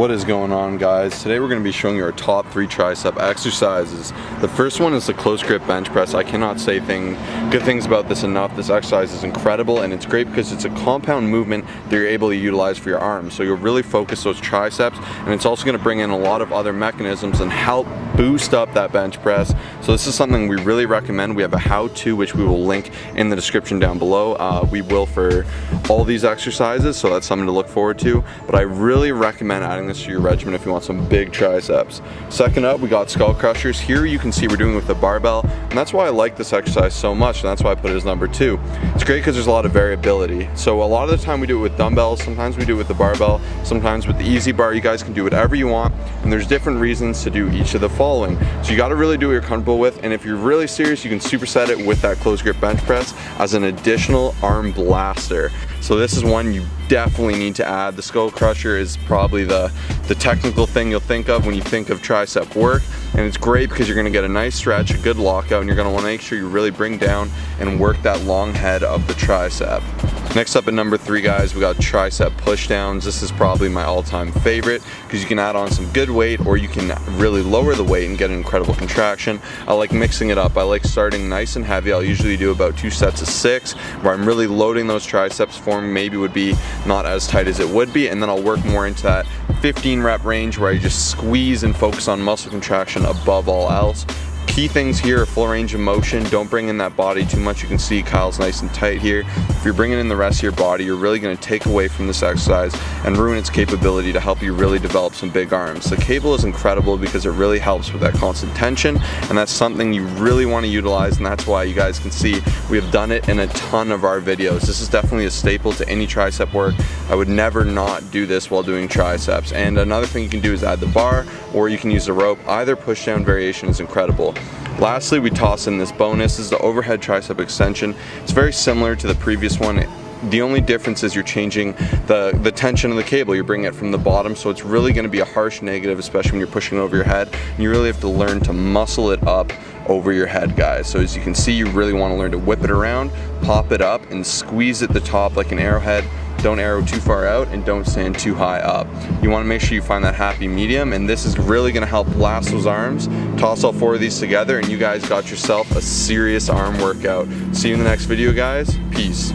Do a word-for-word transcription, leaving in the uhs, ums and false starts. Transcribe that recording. What is going on, guys? Today we're going to be showing you our top three tricep exercises. The first one is the close grip bench press. I cannot say thing, good things about this enough. This exercise is incredible, and it's great because it's a compound movement that you're able to utilize for your arms. So you'll really focus those triceps, and it's also going to bring in a lot of other mechanisms and help boost up that bench press. So this is something we really recommend. We have a how-to which we will link in the description down below. Uh, we will for all these exercises, so that's something to look forward to. But I really recommend adding this to your regimen if you want some big triceps. Second up, we got skull crushers. Here you can see we're doing it with a barbell, and that's why I like this exercise so much, and that's why I put it as number two. It's great because there's a lot of variability. So a lot of the time we do it with dumbbells, sometimes we do it with the barbell, sometimes with the easy bar. You guys can do whatever you want, and there's different reasons to do each of the following. So you got to really do what you're comfortable with, and if you're really serious, you can superset it with that close grip bench press as an additional arm blaster. So this is one you definitely need to add. The skull crusher is probably the, the technical thing you'll think of when you think of tricep work, and it's great because you're gonna get a nice stretch, a good lockout, and you're gonna wanna make sure you really bring down and work that long head of the tricep. Next up at number three, guys, we got tricep pushdowns. This is probably my all-time favorite because you can add on some good weight, or you can really lower the weight and get an incredible contraction. I like mixing it up. I like starting nice and heavy. I'll usually do about two sets of six where I'm really loading those triceps. Form maybe would be not as tight as it would be, and then I'll work more into that fifteen rep range where I just squeeze and focus on muscle contraction above all else. Key things here are full range of motion. Don't bring in that body too much. You can see Kyle's nice and tight here. If you're bringing in the rest of your body, you're really going to take away from this exercise and ruin its capability to help you really develop some big arms. The cable is incredible because it really helps with that constant tension, and that's something you really want to utilize, and that's why you guys can see we have done it in a ton of our videos. This is definitely a staple to any tricep work. I would never not do this while doing triceps. And another thing you can do is add the bar, or you can use the rope. Either push down variation is incredible. Lastly, we toss in this bonus. This is the overhead tricep extension. It's very similar to the previous one. The only difference is you're changing the, the tension of the cable. You're bringing it from the bottom, so it's really going to be a harsh negative, especially when you're pushing over your head. And you really have to learn to muscle it up over your head, guys. So as you can see, you really want to learn to whip it around, pop it up, and squeeze at the top like an arrowhead. Don't arrow too far out, and don't stand too high up. You want to make sure you find that happy medium, and this is really going to help blast those arms. Toss all four of these together, and you guys got yourself a serious arm workout. See you in the next video, guys. Peace.